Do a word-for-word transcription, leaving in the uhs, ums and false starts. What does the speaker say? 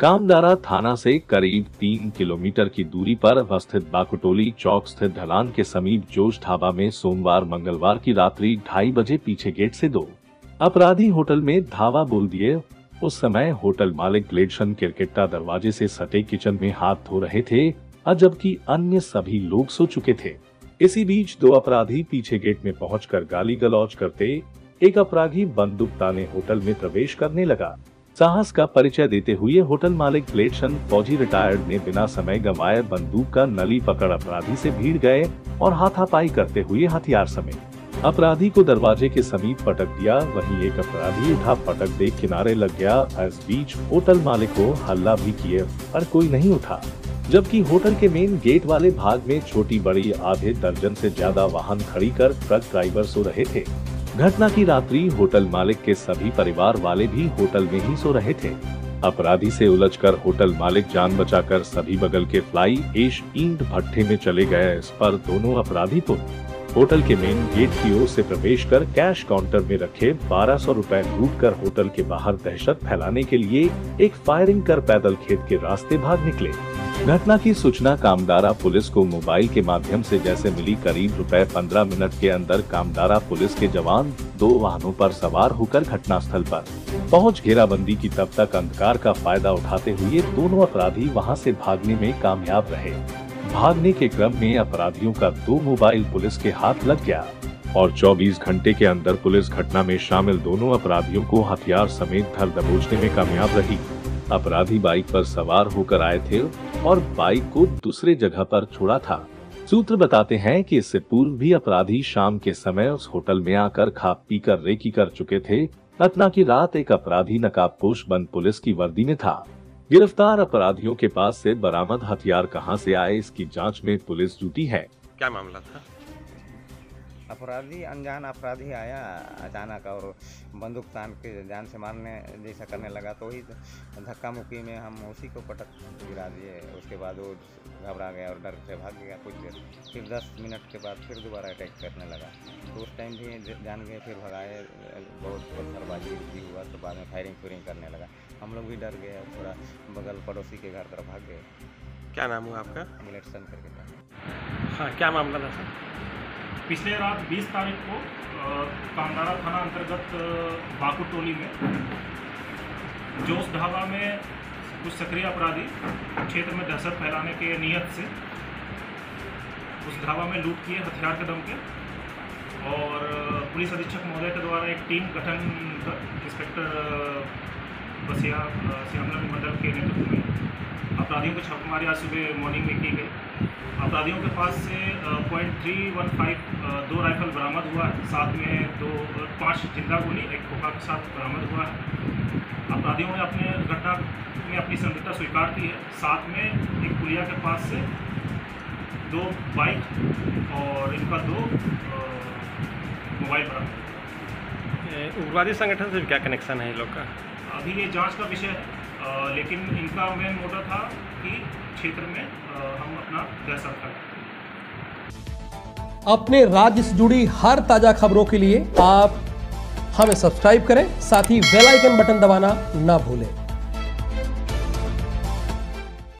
कामदारा थाना से करीब तीन किलोमीटर की दूरी पर अवस्थित बाकुटोली चौक स्थित ढलान के समीप जोश धाबा में सोमवार मंगलवार की रात्रि ढाई बजे पीछे गेट से दो अपराधी होटल में धावा बोल दिए। उस समय होटल मालिक ग्लेसन किरकिट्टा दरवाजे से सटे किचन में हाथ धो रहे थे जबकि अन्य सभी लोग सो चुके थे। इसी बीच दो अपराधी पीछे गेट में पहुंचकर गाली गलौज करते एक अपराधी बंदूक ताने होटल में प्रवेश करने लगा। साहस का परिचय देते हुए होटल मालिक प्लेट्सन फौजी रिटायर्ड ने बिना समय गंवाए बंदूक का नली पकड़ अपराधी से भीड़ गए और हाथापाई करते हुए हथियार समेत अपराधी को दरवाजे के समीप पटक दिया। वहीं एक अपराधी उठा पटक देख किनारे लग गया। इस बीच होटल मालिक को हल्ला भी किए पर कोई नहीं उठा, जबकि होटल के मेन गेट वाले भाग में छोटी बड़ी आधे दर्जन से ज्यादा वाहन खड़ी कर ट्रक ड्राइवर सो रहे थे। घटना की रात्रि होटल मालिक के सभी परिवार वाले भी होटल में ही सो रहे थे। अपराधी से उलझकर होटल मालिक जान बचाकर सभी बगल के फ्लाई ऐश ईंट भट्ठे में चले गए। इस पर दोनों अपराधी तो होटल के मेन गेट की ओर से प्रवेश कर कैश काउंटर में रखे बारह सौ रूपए लूट कर होटल के बाहर दहशत फैलाने के लिए एक फायरिंग कर पैदल खेत के रास्ते भाग निकले। घटना की सूचना कामदारा पुलिस को मोबाइल के माध्यम से जैसे मिली, करीब रुपए पंद्रह मिनट के अंदर कामदारा पुलिस के जवान दो वाहनों पर सवार होकर घटनास्थल पर पहुंच घेराबंदी की तब तक अंधकार का फायदा उठाते हुए दोनों अपराधी वहां से भागने में कामयाब रहे। भागने के क्रम में अपराधियों का दो मोबाइल पुलिस के हाथ लग गया और चौबीस घंटे के अंदर पुलिस घटना में शामिल दोनों अपराधियों को हथियार समेत धर दबोचने में कामयाब रही। अपराधी बाइक पर सवार होकर आए थे और बाइक को दूसरे जगह पर छोड़ा था। सूत्र बताते हैं कि इससे पूर्व भी अपराधी शाम के समय उस होटल में आकर खा पी कर रेकी कर चुके थे। घटना की रात एक अपराधी नकाबपोश बंद पुलिस की वर्दी में था। गिरफ्तार अपराधियों के पास से बरामद हथियार कहां से आए, इसकी जांच में पुलिस जुटी है। क्या मामला था? अपराधी अनजान अपराधी आया अचानक और बंदूक तान के जान से मारने जैसा करने लगा, तो ही धक्का मुक्की में हम उसी को पटक गिरा दिए। उसके बाद वो घबरा गया और डर से भाग गया। कुछ देर फिर दस मिनट के बाद फिर दोबारा अटैक करने लगा, तो उस टाइम भी जान गए फिर भगाए। बहुत पत्थरबाजी भी हुआ, तो बाद में फायरिंग फूरिंग करने लगा। हम लोग भी डर गए, थोड़ा बगल पड़ोसी के घर तरफ भाग गए। क्या नाम हुआ आपका? ग्लेसन किरकिट्टा। हाँ, क्या मामला था सर? पिछले रात बीस तारीख को कामदारा थाना अंतर्गत बाकुटोली में जोश धाबा में कुछ सक्रिय अपराधी क्षेत्र में दहशत फैलाने के नियत से उस ढाबा में लूट किए हथियार के दम के, और पुलिस अधीक्षक महोदय के द्वारा एक टीम गठन इंस्पेक्टर बसिया श्यामलाल मंडल के नेतृत्व में अपराधियों की छापेमारी आज सुबह मॉर्निंग में की गई। अपराधियों के पास से पॉइंट थ्री वन फाइव दो राइफल बरामद हुआ है, साथ में दो पाँच जिंदा गोली एक खोखा के साथ बरामद हुआ है। अपराधियों ने अपने घटना में अपनी संलिप्तता स्वीकार की है। साथ में एक पुलिया के पास से दो बाइक और इनका दो मोबाइल बरामद। उग्रवादी संगठन से क्या कनेक्शन है इन लोग का, अभी ये जाँच का विषय है, लेकिन इनका मेन मोटिव था कि क्षेत्र में हम अपना दहशत फैलाएं। अपने राज्य से जुड़ी हर ताजा खबरों के लिए आप हमें सब्सक्राइब करें, साथ ही बेल आइकन बटन दबाना ना भूलें।